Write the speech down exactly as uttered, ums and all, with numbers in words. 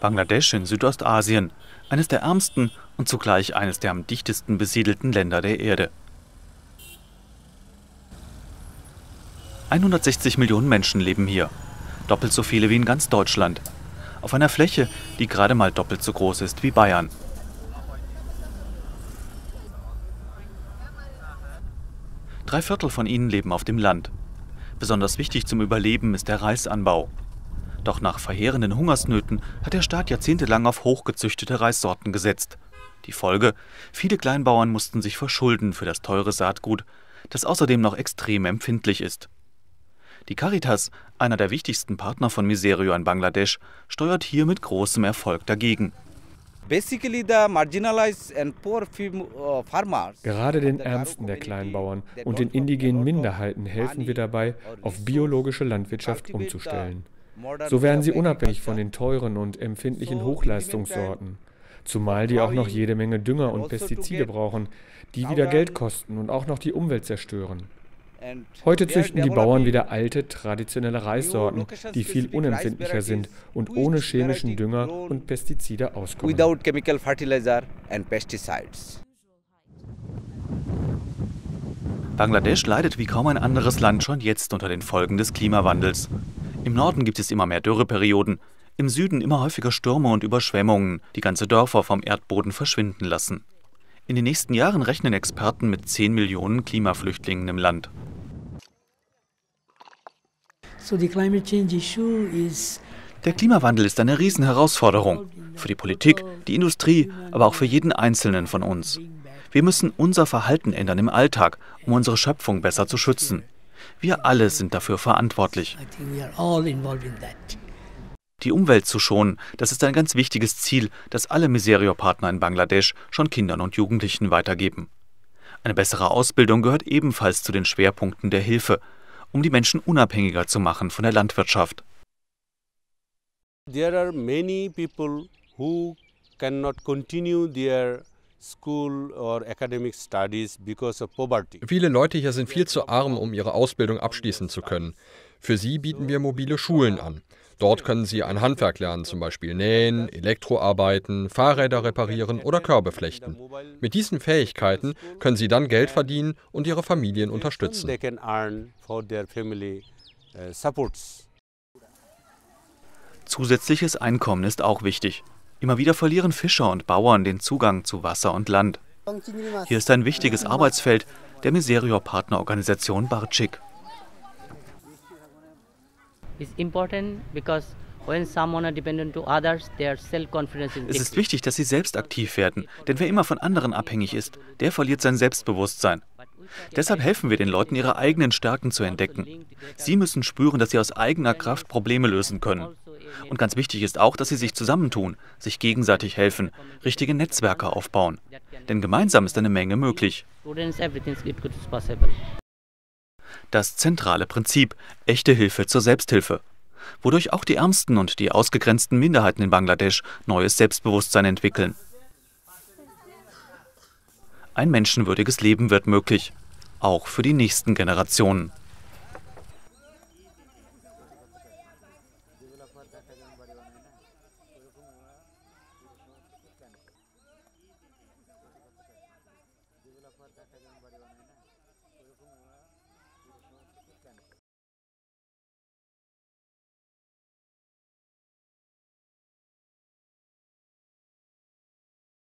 Bangladesch in Südostasien, eines der ärmsten und zugleich eines der am dichtesten besiedelten Länder der Erde. hundertsechzig Millionen Menschen leben hier, doppelt so viele wie in ganz Deutschland, auf einer Fläche, die gerade mal doppelt so groß ist wie Bayern. Drei Viertel von ihnen leben auf dem Land. Besonders wichtig zum Überleben ist der Reisanbau. Doch nach verheerenden Hungersnöten hat der Staat jahrzehntelang auf hochgezüchtete Reissorten gesetzt. Die Folge? Viele Kleinbauern mussten sich verschulden für das teure Saatgut, das außerdem noch extrem empfindlich ist. Die Caritas, einer der wichtigsten Partner von Misereor in Bangladesch, steuert hier mit großem Erfolg dagegen. Gerade den Ärmsten der Kleinbauern und den indigenen Minderheiten helfen wir dabei, auf biologische Landwirtschaft umzustellen. So werden sie unabhängig von den teuren und empfindlichen Hochleistungssorten, zumal die auch noch jede Menge Dünger und Pestizide brauchen, die wieder Geld kosten und auch noch die Umwelt zerstören. Heute züchten die Bauern wieder alte, traditionelle Reissorten, die viel unempfindlicher sind und ohne chemischen Dünger und Pestizide auskommen. Bangladesch leidet wie kaum ein anderes Land schon jetzt unter den Folgen des Klimawandels. Im Norden gibt es immer mehr Dürreperioden, im Süden immer häufiger Stürme und Überschwemmungen, die ganze Dörfer vom Erdboden verschwinden lassen. In den nächsten Jahren rechnen Experten mit zehn Millionen Klimaflüchtlingen im Land. Der Klimawandel ist eine Riesenherausforderung. Für die Politik, die Industrie, aber auch für jeden Einzelnen von uns. Wir müssen unser Verhalten ändern im Alltag, um unsere Schöpfung besser zu schützen. Wir alle sind dafür verantwortlich. Die Umwelt zu schonen, das ist ein ganz wichtiges Ziel, das alle Misereor-Partner in Bangladesch schon Kindern und Jugendlichen weitergeben. Eine bessere Ausbildung gehört ebenfalls zu den Schwerpunkten der Hilfe, um die Menschen unabhängiger zu machen von der Landwirtschaft. There are many people who cannot continue their school or academic studies because of poverty. Viele Leute hier sind viel zu arm, um ihre Ausbildung abschließen zu können. Für sie bieten wir mobile Schulen an. Dort können sie ein Handwerk lernen, zum Beispiel nähen, Elektroarbeiten, Fahrräder reparieren oder Körbe flechten. Mit diesen Fähigkeiten können sie dann Geld verdienen und ihre Familien unterstützen. Zusätzliches Einkommen ist auch wichtig. Immer wieder verlieren Fischer und Bauern den Zugang zu Wasser und Land. Hier ist ein wichtiges Arbeitsfeld der Misereor-Partnerorganisation Barcik. Es ist wichtig, dass sie selbst aktiv werden, denn wer immer von anderen abhängig ist, der verliert sein Selbstbewusstsein. Deshalb helfen wir den Leuten, ihre eigenen Stärken zu entdecken. Sie müssen spüren, dass sie aus eigener Kraft Probleme lösen können. Und ganz wichtig ist auch, dass sie sich zusammentun, sich gegenseitig helfen, richtige Netzwerke aufbauen. Denn gemeinsam ist eine Menge möglich. Das zentrale Prinzip, echte Hilfe zur Selbsthilfe, wodurch auch die Ärmsten und die ausgegrenzten Minderheiten in Bangladesch neues Selbstbewusstsein entwickeln. Ein menschenwürdiges Leben wird möglich, auch für die nächsten Generationen.